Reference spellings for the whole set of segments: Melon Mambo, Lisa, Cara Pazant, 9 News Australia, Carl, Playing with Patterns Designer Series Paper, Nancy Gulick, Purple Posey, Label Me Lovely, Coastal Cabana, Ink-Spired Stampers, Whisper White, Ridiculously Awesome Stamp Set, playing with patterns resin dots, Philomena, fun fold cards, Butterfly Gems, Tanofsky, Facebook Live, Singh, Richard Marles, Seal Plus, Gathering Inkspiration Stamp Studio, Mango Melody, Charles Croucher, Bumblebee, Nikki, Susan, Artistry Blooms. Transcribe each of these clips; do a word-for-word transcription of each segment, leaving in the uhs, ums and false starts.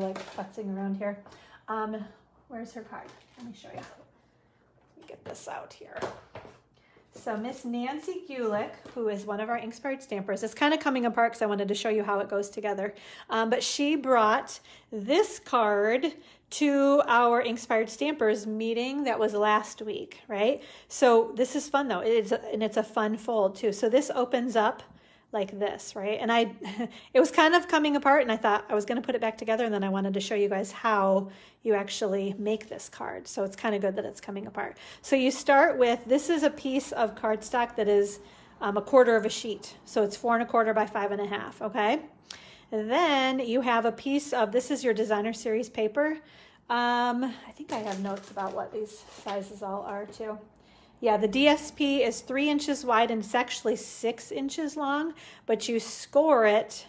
like futzing around here. Um, where's her card? Let me show you. Let me get this out here. So Miss Nancy Gulick, who is one of our Ink-Spired Stampers, it's kind of coming apart because I wanted to show you how it goes together. Um, but she brought this card to our Ink-Spired Stampers meeting that was last week, right? So this is fun though, it's a, and it's a fun fold too. So this opens up like this, right? And I, it was kind of coming apart and I thought I was gonna put it back together and then I wanted to show you guys how you actually make this card. So it's kind of good that it's coming apart. So you start with, this is a piece of cardstock that is um, a quarter of a sheet. So it's four and a quarter by five and a half, okay? And then you have a piece of, this is your Designer Series paper. Um, I think I have notes about what these sizes all are too. Yeah, the D S P is three inches wide and it's actually six inches long, but you score it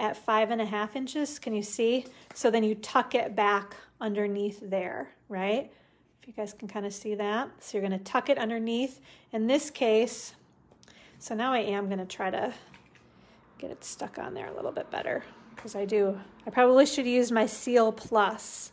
at five and a half inches. Can you see? So then you tuck it back underneath there, right? If you guys can kind of see that. So you're gonna tuck it underneath. In this case, so now I am gonna try to get it stuck on there a little bit better because I do, I probably should use my Seal Plus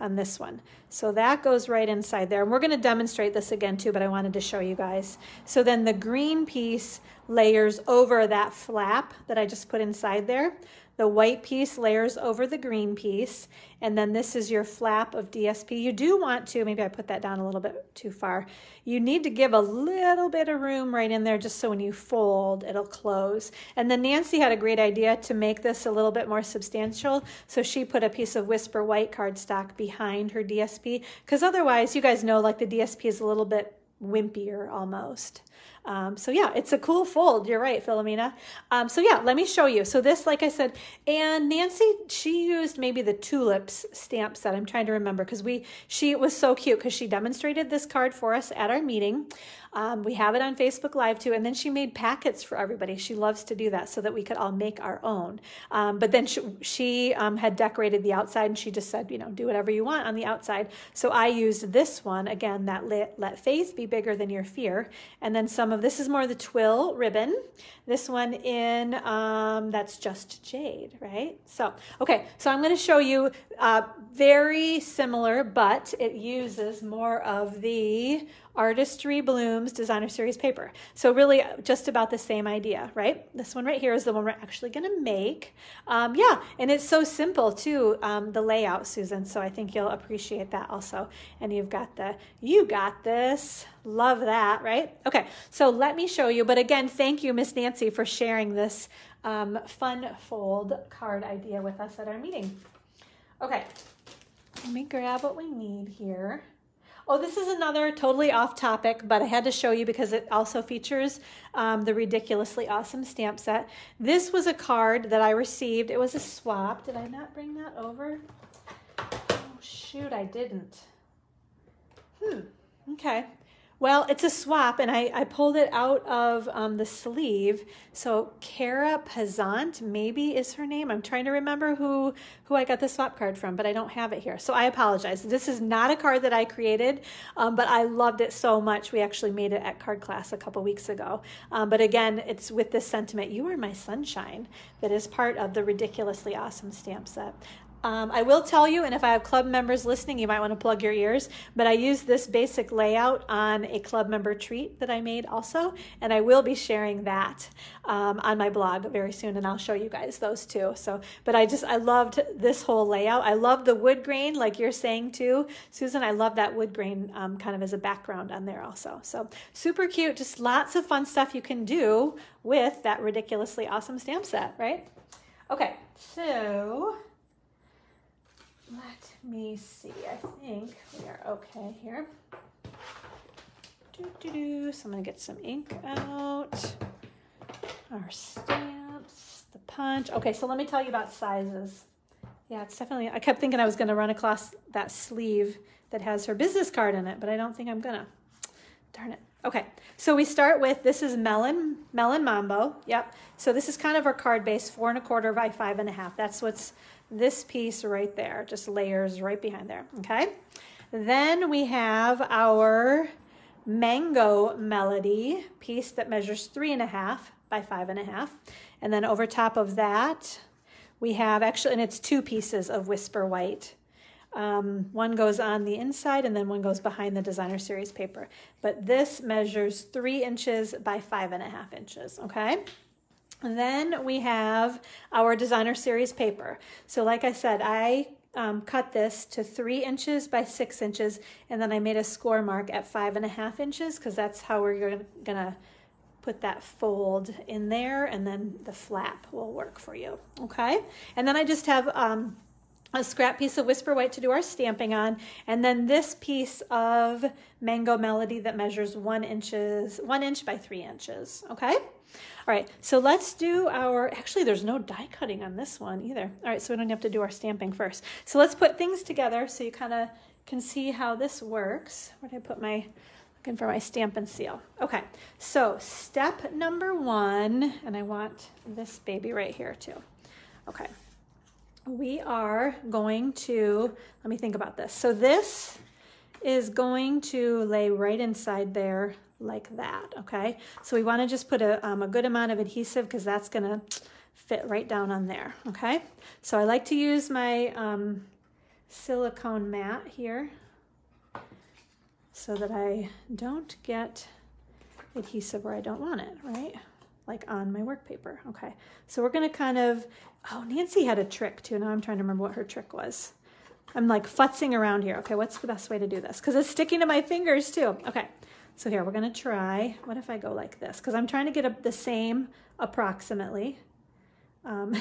on this one. So that goes right inside there. And we're gonna demonstrate this again too, but I wanted to show you guys. So then the green piece layers over that flap that I just put inside there. The white piece layers over the green piece. And then this is your flap of D S P. You do want to, maybe I put that down a little bit too far. You need to give a little bit of room right in there just so when you fold, it'll close. And then Nancy had a great idea to make this a little bit more substantial. So she put a piece of Whisper White cardstock behind her D S P. Because otherwise, you guys know, like the D S P is a little bit wimpier almost. Um, so yeah, it's a cool fold. You're right, Philomena. Um, so yeah, let me show you. So this, like I said, and Nancy, she used maybe the Tulips stamp set. I'm trying to remember because we, she was so cute because she demonstrated this card for us at our meeting. Um, we have it on Facebook Live too. And then she made packets for everybody. She loves to do that so that we could all make our own. Um, but then she, she um, had decorated the outside and she just said, you know, do whatever you want on the outside. So I used this one again, that let, let faith be bigger than your fear. And then some of this is more the twill ribbon. This one in, um, that's just jade, right? So, okay, so I'm gonna show you uh, very similar, but it uses more of the Artistry Blooms Designer Series paper. So really just about the same idea, right? This one right here is the one we're actually gonna make. Um, yeah, and it's so simple too, um, the layout, Susan, so I think you'll appreciate that also. And you've got the, you got this, love that, right? Okay, so let me show you, but again, thank you, Miss Nancy, for sharing this um, fun fold card idea with us at our meeting. Okay, let me grab what we need here. Oh, this is another totally off topic, but I had to show you because it also features um, the Ridiculously Awesome Stamp Set. This was a card that I received. It was a swap. Did I not bring that over? Oh, shoot, I didn't. Hmm, okay. Well, it's a swap, and I, I pulled it out of um, the sleeve. So Cara Pazant, maybe is her name. I'm trying to remember who, who I got the swap card from, but I don't have it here. So I apologize. This is not a card that I created, um, but I loved it so much. We actually made it at card class a couple weeks ago. Um, but again, it's with this sentiment, you are my sunshine, that is part of the Ridiculously Awesome Stamp Set. Um, I will tell you, and if I have club members listening, you might want to plug your ears, but I use this basic layout on a club member treat that I made also, and I will be sharing that um, on my blog very soon, and I'll show you guys those too. So, but I just, I loved this whole layout. I love the wood grain, like you're saying too, Susan. I love that wood grain um, kind of as a background on there also. So super cute, just lots of fun stuff you can do with that Ridiculously Awesome Stamp Set, right? Okay, so... let me see, I think we are okay here. Doo, doo, doo. So I'm gonna get some ink out, our stamps, the punch. Okay, so let me tell you about sizes. Yeah, it's definitely, I kept thinking I was gonna run across that sleeve that has her business card in it, but I don't think I'm gonna, darn it. Okay, so we start with, this is Melon, Melon Mambo, yep. So this is kind of our card base, four and a quarter by five and a half. That's what's this piece right there, just layers right behind there, okay? Then we have our Mango Melody piece that measures three and a half by five and a half. And then over top of that, We have actually, and it's two pieces of Whisper White. Um, one goes on the inside and then one goes behind the Designer Series paper. But this measures three inches by five and a half inches, okay? And then we have our Designer Series paper. So like I said, I um, cut this to three inches by six inches and then I made a score mark at five and a half inches because that's how we're gonna put that fold in there, and then the flap will work for you, okay? And then I just have um, a scrap piece of Whisper White to do our stamping on, and then this piece of Mango Melody that measures one inches, one inch by three inches, okay? All right, so let's do our, actually there's no die cutting on this one either. All right, so we don't have to do our stamping first. So let's put things together so you kind of can see how this works. Where did I put my, looking for my stamp and seal. Okay, so step number one, and I want this baby right here too. Okay. We are going to, let me think about this. So this is going to lay right inside there like that, okay? So we wanna just put a, um, a good amount of adhesive because that's gonna fit right down on there, okay? So I like to use my um, silicone mat here so that I don't get adhesive where I don't want it, right? Like on my work paper, okay? So we're gonna kind of, oh, Nancy had a trick too. Now I'm trying to remember what her trick was. I'm like futzing around here. Okay, what's the best way to do this? Because it's sticking to my fingers too. Okay, so here we're gonna try. What if I go like this? Because I'm trying to get a, the same approximately. Um,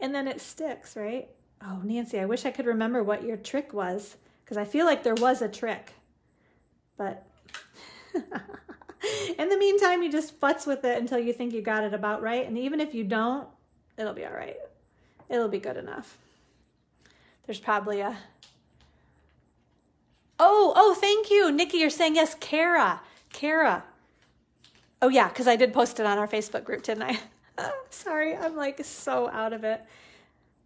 and then it sticks, right? Oh, Nancy, I wish I could remember what your trick was because I feel like there was a trick, but. In the meantime, you just futz with it until you think you got it about right. And even if you don't, it'll be all right. It'll be good enough. There's probably a, oh, oh, thank you. Nikki, you're saying yes, Cara, Cara. Oh yeah, because I did post it on our Facebook group, didn't I? Sorry, I'm like so out of it.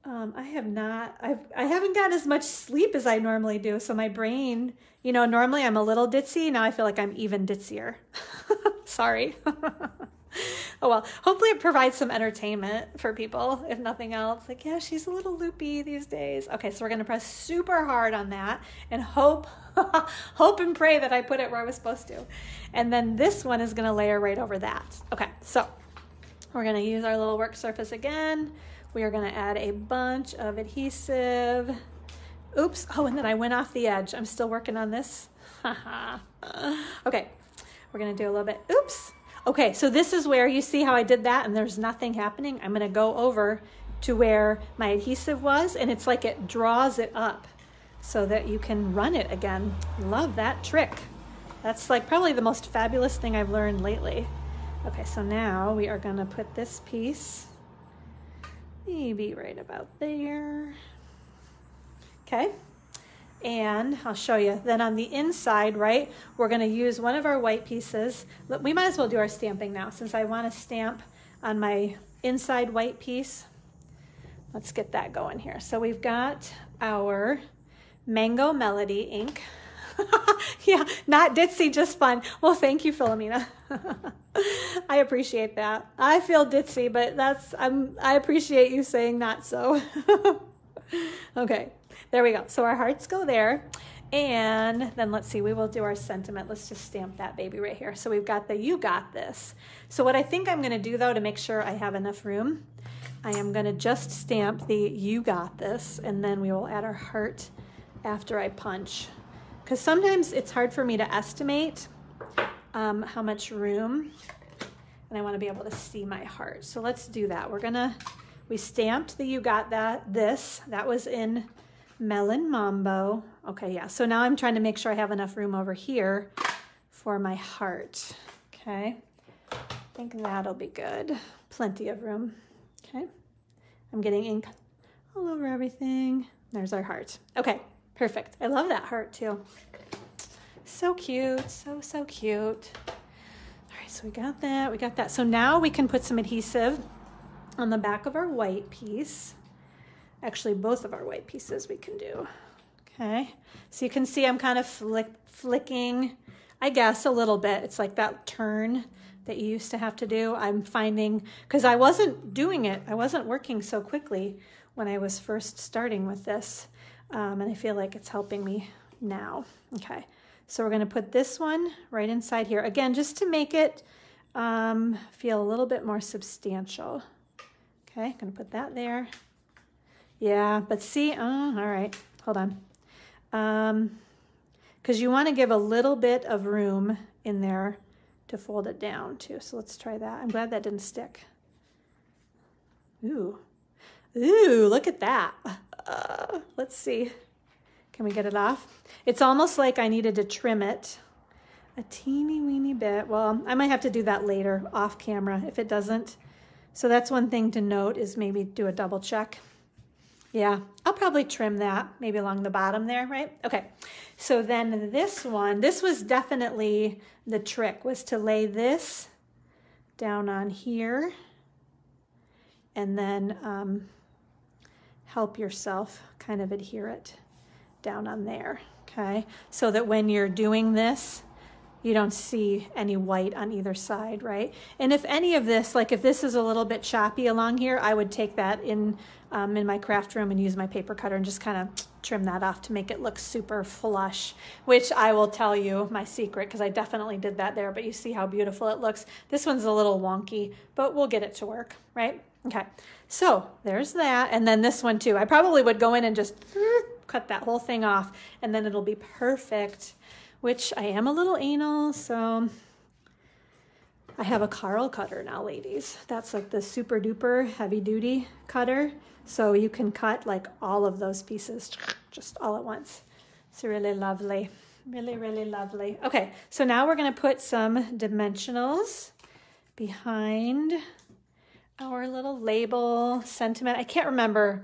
Um, I have not, I've, I haven't gotten as much sleep as I normally do. So my brain, you know, normally I'm a little ditzy. Now I feel like I'm even ditzier. Sorry. Oh, well, hopefully it provides some entertainment for people, if nothing else. Like, yeah, she's a little loopy these days. Okay, so we're going to press super hard on that and hope, hope and pray that I put it where I was supposed to. And then this one is going to layer right over that. Okay, so we're going to use our little work surface again. We are going to add a bunch of adhesive. Oops. Oh, and then I went off the edge. I'm still working on this. Okay, we're going to do a little bit. Oops. Okay, so this is where you see how I did that and there's nothing happening. I'm gonna go over to where my adhesive was and it's like it draws it up so that you can run it again. Love that trick. That's like probably the most fabulous thing I've learned lately. Okay, so now we are gonna put this piece maybe right about there. Okay. And I'll show you. Then on the inside, right, we're going to use one of our white pieces. We might as well do our stamping now since I want to stamp on my inside white piece. Let's get that going here. So we've got our Mango Melody ink. Yeah, not ditzy, just fun. Well, thank you, Philomena. I appreciate that. I feel ditzy, but that's, I'm, I appreciate you saying not so. Okay. There we go. So our hearts go there. And then let's see, we will do our sentiment. Let's just stamp that baby right here. So we've got the you got this. So what I think I'm going to do though, to make sure I have enough room, I am going to just stamp the you got this. And then we will add our heart after I punch. Because sometimes it's hard for me to estimate um, how much room. And I want to be able to see my heart. So let's do that. We're going to, we stamped the you got that this. That was in Melon Mambo. Okay, yeah, so now I'm trying to make sure I have enough room over here for my heart. Okay, I think that'll be good. Plenty of room. Okay, I'm getting ink all over everything. There's our heart. Okay, perfect. I love that heart too. So cute, so, so cute. All right, so we got that, we got that. So now we can put some adhesive on the back of our white piece. Actually, both of our white pieces we can do. Okay, so you can see I'm kind of flick, flicking, I guess, a little bit. It's like that turn that you used to have to do. I'm finding, because I wasn't doing it, I wasn't working so quickly when I was first starting with this, um, and I feel like it's helping me now. Okay, so we're gonna put this one right inside here. Again, just to make it um, feel a little bit more substantial. Okay, gonna put that there. Yeah, but see, oh, all right, hold on. Um, because you wanna give a little bit of room in there to fold it down too. So let's try that. I'm glad that didn't stick. Ooh, ooh, look at that. Uh, let's see. Can we get it off? It's almost like I needed to trim it a teeny weeny bit. Well, I might have to do that later off camera if it doesn't. So that's one thing to note, is maybe do a double check. Yeah, I'll probably trim that maybe along the bottom there, right? Okay, so then this one, this was definitely the trick, was to lay this down on here and then um, help yourself kind of adhere it down on there, okay? So that when you're doing this, you don't see any white on either side, right? And if any of this, like if this is a little bit choppy along here, I would take that in um, in my craft room and use my paper cutter and just kind of trim that off to make it look super flush, which I will tell you my secret, because I definitely did that there, but you see how beautiful it looks. This one's a little wonky, but we'll get it to work, right? Okay, so there's that. And then this one too. I probably would go in and just cut that whole thing off and then it'll be perfect, which I am a little anal, so I have a Carl cutter now, ladies. That's like the super duper heavy duty cutter. So you can cut like all of those pieces just all at once. It's really lovely, really, really lovely. Okay, so now we're gonna put some dimensionals behind our little label sentiment. I can't remember,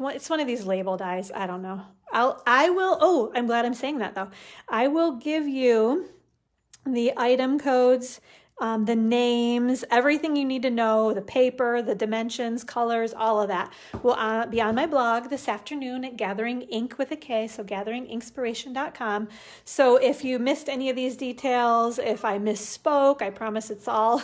it's one of these label dies, I don't know. I'll, I will, oh, I'm glad I'm saying that though. I will give you the item codes, um, the names, everything you need to know, the paper, the dimensions, colors, all of that will uh, be on my blog this afternoon at Gathering Ink with a K, so gathering ink spiration dot com. So if you missed any of these details, if I misspoke, I promise it's all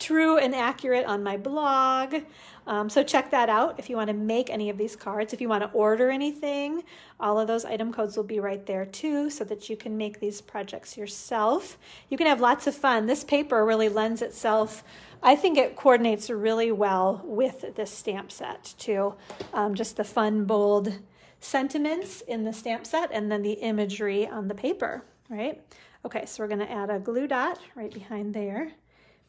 true and accurate on my blog. Um, so check that out if you want to make any of these cards. If you want to order anything, all of those item codes will be right there too, so that you can make these projects yourself. You can have lots of fun. This paper really lends itself, I think it coordinates really well with this stamp set too. Um, just the fun, bold sentiments in the stamp set and then the imagery on the paper, right? Okay, so we're going to add a glue dot right behind there.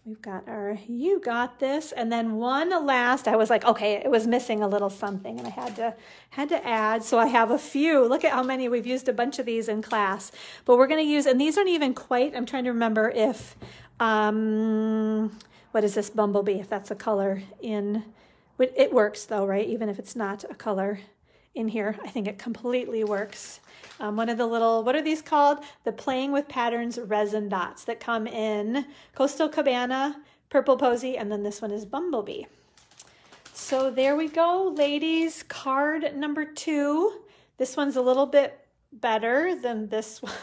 We've got our, you got this. And then one last, I was like, okay, it was missing a little something and I had to, had to add. So I have a few, look at how many, we've used a bunch of these in class, but we're going to use, and these aren't even quite, I'm trying to remember if, um, what is this, Bumblebee, if that's a color in, it works though, right? Even if it's not a color in here, I think it completely works. Um, one of the little, what are these called? The Playing with Patterns Resin Dots that come in Coastal Cabana, Purple Posey, and then this one is Bumblebee. So there we go, ladies. Card number two. This one's a little bit better than this one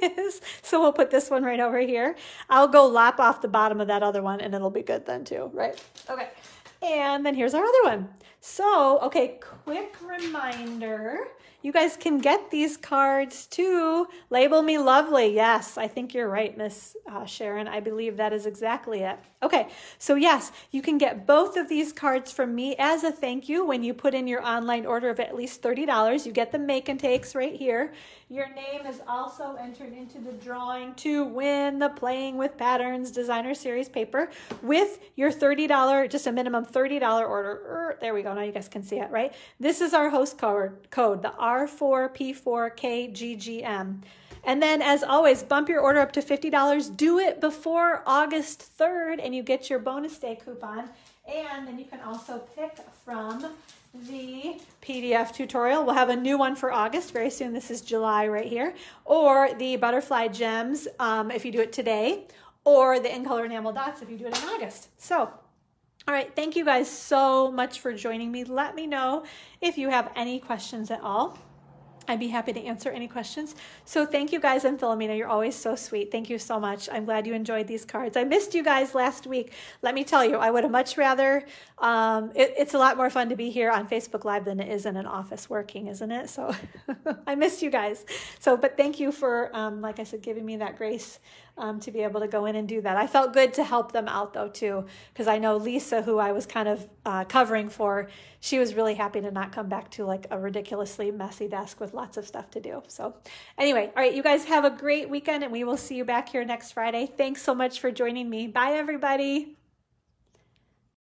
is, so we'll put this one right over here. I'll go lop off the bottom of that other one and it'll be good then too, right? Okay, and then here's our other one. So, okay, quick reminder, you guys can get these cards too. Label Me Lovely. Yes, I think you're right, Miss uh, Sharon. I believe that is exactly it. Okay, so yes, you can get both of these cards from me as a thank you. When you put in your online order of at least thirty dollars, you get the make and takes right here. Your name is also entered into the drawing to win the Playing with Patterns Designer Series Paper with your thirty dollars, just a minimum thirty dollar order. There we go. Now you guys can see it, right? This is our host code, code the R four P four K G G M. And then as always, bump your order up to fifty dollars. Do it before August third and you get your bonus day coupon. And then you can also pick from the P D F tutorial. We'll have a new one for August very soon. This is July right here. Or the Butterfly Gems um, if you do it today. Or the In Color Enamel Dots if you do it in August. So, all right, thank you guys so much for joining me. Let me know if you have any questions at all. I'd be happy to answer any questions. So thank you guys, and Philomena, you're always so sweet. Thank you so much. I'm glad you enjoyed these cards. I missed you guys last week. Let me tell you, I would have much rather, um, it, it's a lot more fun to be here on Facebook Live than it is in an office working, isn't it? So I missed you guys. So, but thank you for, um, like I said, giving me that grace um, to be able to go in and do that. I felt good to help them out though too, because I know Lisa, who I was kind of uh, covering for, she was really happy to not come back to like a ridiculously messy desk with lots of stuff to do. So anyway, all right, you guys have a great weekend, and we will see you back here next Friday. Thanks so much for joining me. Bye, everybody.